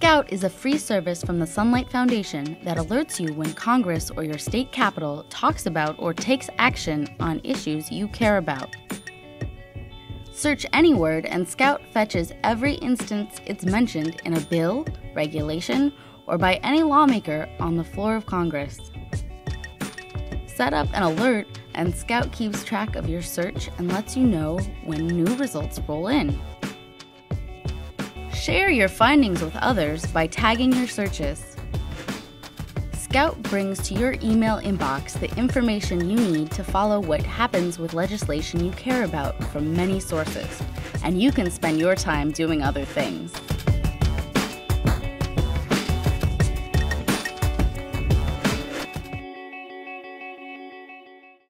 Scout is a free service from the Sunlight Foundation that alerts you when Congress or your state capitol talks about or takes action on issues you care about. Search any word and Scout fetches every instance it's mentioned in a bill, regulation, or by any lawmaker on the floor of Congress. Set up an alert and Scout keeps track of your search and lets you know when new results roll in. Share your findings with others by tagging your searches. Scout brings to your email inbox the information you need to follow what happens with legislation you care about from many sources, and you can spend your time doing other things.